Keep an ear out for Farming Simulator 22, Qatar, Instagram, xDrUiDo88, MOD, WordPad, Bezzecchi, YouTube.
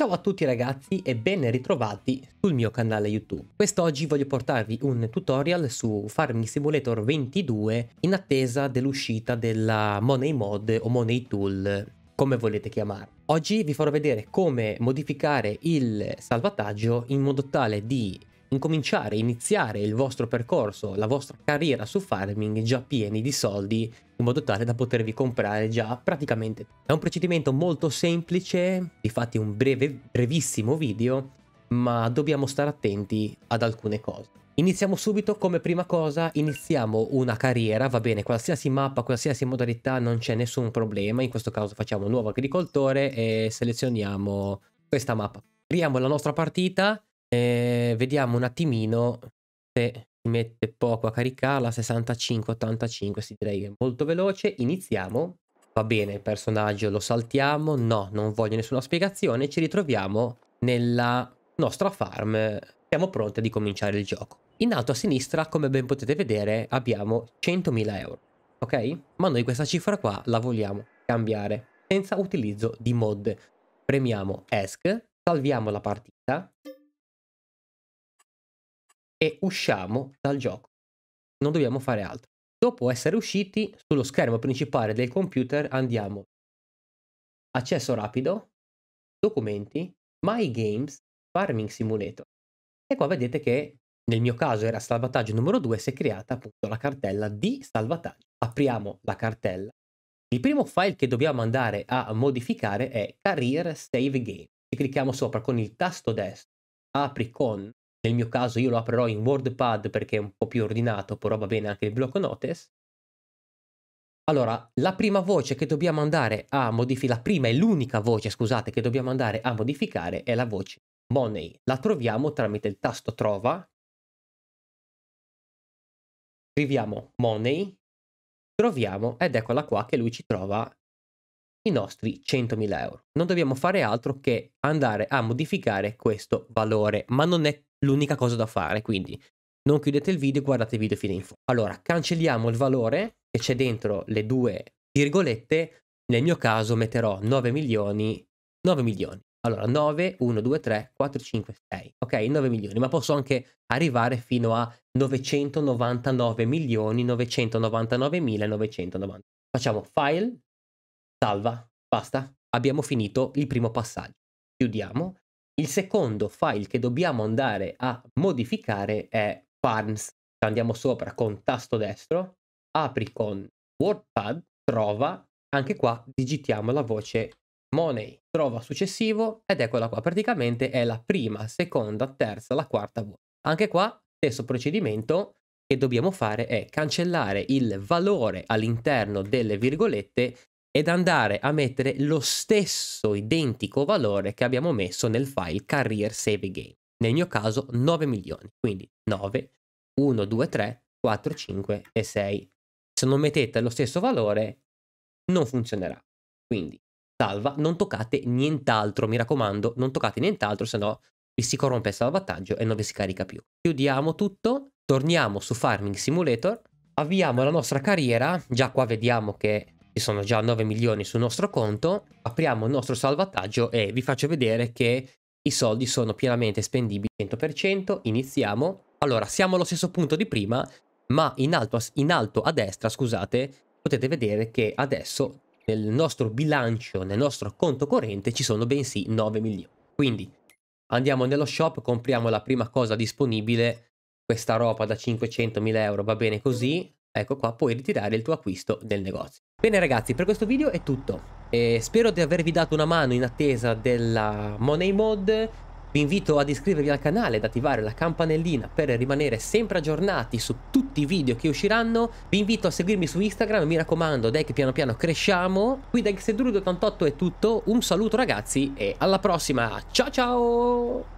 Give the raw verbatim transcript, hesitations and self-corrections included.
Ciao a tutti ragazzi e ben ritrovati sul mio canale YouTube. Quest'oggi voglio portarvi un tutorial su Farming Simulator ventidue in attesa dell'uscita della Money Mod o Money Tool, come volete chiamarla. Oggi vi farò vedere come modificare il salvataggio in modo tale di incominciare, iniziare il vostro percorso, la vostra carriera su farming già pieni di soldi, in modo tale da potervi comprare già praticamente. È un procedimento molto semplice, difatti un breve, brevissimo video, ma dobbiamo stare attenti ad alcune cose. Iniziamo subito. Come prima cosa iniziamo una carriera, va bene, qualsiasi mappa, qualsiasi modalità, non c'è nessun problema. In questo caso facciamo nuovo agricoltore e selezioniamo questa mappa. Creiamo la nostra partita e vediamo un attimino se... mette poco a caricarla, sessantacinque ottantacinque, si direi che è molto veloce. Iniziamo, va bene, il personaggio lo saltiamo, no, non voglio nessuna spiegazione. Ci ritroviamo nella nostra farm, siamo pronti a cominciare il gioco. In alto a sinistra, come ben potete vedere, abbiamo centomila euro, ok? Ma noi questa cifra qua la vogliamo cambiare senza utilizzo di mod. Premiamo ESC, salviamo la partita e usciamo dal gioco. Non dobbiamo fare altro. Dopo essere usciti, sullo schermo principale del computer andiamo accesso rapido, documenti, My Games, Farming Simulator, e qua vedete che nel mio caso era salvataggio numero due, si è creata appunto la cartella di salvataggio. Apriamo la cartella. Il primo file che dobbiamo andare a modificare è Career Save Game. Ci clicchiamo sopra con il tasto destro, apri con... Nel mio caso io lo aprirò in WordPad perché è un po' più ordinato, però va bene anche il blocco notes. Allora, la prima voce che dobbiamo andare a modificare, la prima e l'unica voce, scusate, che dobbiamo andare a modificare è la voce Money. La troviamo tramite il tasto trova. Scriviamo Money, troviamo, ed eccola qua che lui ci trova i nostri centomila euro. Non dobbiamo fare altro che andare a modificare questo valore, ma non è l'unica cosa da fare, quindi non chiudete il video, guardate il video fino in fondo. Allora, cancelliamo il valore che c'è dentro le due virgolette. Nel mio caso metterò nove milioni nove milioni. Allora nove uno due tre quattro cinque sei, ok, nove milioni, ma posso anche arrivare fino a novecentonovantanove milioni novecentonovantanovemilanovecento novanta. Facciamo file, salva, basta, abbiamo finito il primo passaggio. Chiudiamo. Il secondo file che dobbiamo andare a modificare è Farms. Andiamo sopra con tasto destro, apri con WordPad, trova, anche qua digitiamo la voce Money, trova successivo, ed eccola qua, praticamente è la prima, seconda, terza, la quarta voce. Anche qua stesso procedimento che dobbiamo fare è cancellare il valore all'interno delle virgolette ed andare a mettere lo stesso identico valore che abbiamo messo nel file Career Save Game. Nel mio caso nove milioni, quindi nove, uno, due, tre, quattro, cinque e sei. Se non mettete lo stesso valore non funzionerà. Quindi salva, non toccate nient'altro, mi raccomando, non toccate nient'altro, se no vi si corrompe il salvataggio e non vi si carica più. Chiudiamo tutto, torniamo su Farming Simulator, avviamo la nostra carriera. Già qua vediamo che sono già nove milioni sul nostro conto. Apriamo il nostro salvataggio e vi faccio vedere che i soldi sono pienamente spendibili cento per cento. Iniziamo. Allora, siamo allo stesso punto di prima, ma in alto a, in alto a destra, scusate, potete vedere che adesso nel nostro bilancio, nel nostro conto corrente, ci sono bensì nove milioni. Quindi andiamo nello shop, compriamo la prima cosa disponibile, questa roba da cinquecentomila euro, va bene così. Ecco qua, puoi ritirare il tuo acquisto nel negozio. Bene ragazzi, per questo video è tutto. E spero di avervi dato una mano in attesa della Money Mod. Vi invito ad iscrivervi al canale ed attivare la campanellina per rimanere sempre aggiornati su tutti i video che usciranno. Vi invito a seguirmi su Instagram, mi raccomando, dai che piano piano cresciamo. Qui da xDrUiDo ottantotto è tutto, un saluto ragazzi e alla prossima, ciao ciao!